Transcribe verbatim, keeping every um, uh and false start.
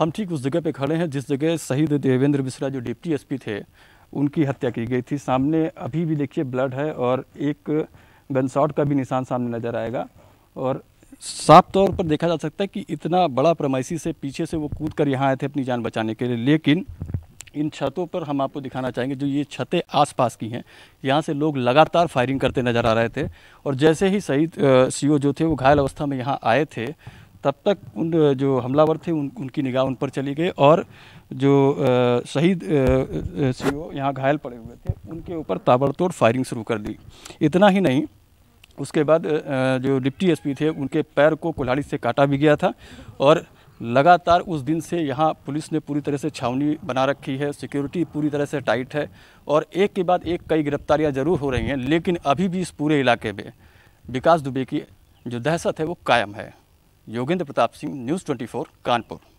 हम ठीक उस जगह पे खड़े हैं जिस जगह शहीद देवेंद्र मिश्रा जो डिप्टी एसपी थे उनकी हत्या की गई थी। सामने अभी भी देखिए ब्लड है और एक गनशॉट का भी निशान सामने नज़र आएगा और साफ तौर पर देखा जा सकता है कि इतना बड़ा प्रमाइसी से पीछे से वो कूद कर यहाँ आए थे अपनी जान बचाने के लिए। लेकिन इन छतों पर हम आपको दिखाना चाहेंगे, जो ये छतें आसपास की हैं, यहाँ से लोग लगातार फायरिंग करते नज़र आ रहे थे और जैसे ही शहीद सीओ जो थे वो घायल अवस्था में यहाँ आए थे तब तक उन जो हमलावर थे उन उनकी निगाह उन पर चली गई और जो शहीद सीओ यहाँ घायल पड़े हुए थे उनके ऊपर ताबड़तोड़ फायरिंग शुरू कर दी। इतना ही नहीं, उसके बाद जो डिप्टी एसपी थे उनके पैर को कुल्हाड़ी से काटा भी गया था और लगातार उस दिन से यहाँ पुलिस ने पूरी तरह से छावनी बना रखी है, सिक्योरिटी पूरी तरह से टाइट है और एक के बाद एक कई गिरफ्तारियाँ ज़रूर हो रही हैं, लेकिन अभी भी इस पूरे इलाके में विकास दुबे की जो दहशत है वो कायम है। योगेंद्र प्रताप सिंह, न्यूज़ चौबीस, कानपुर।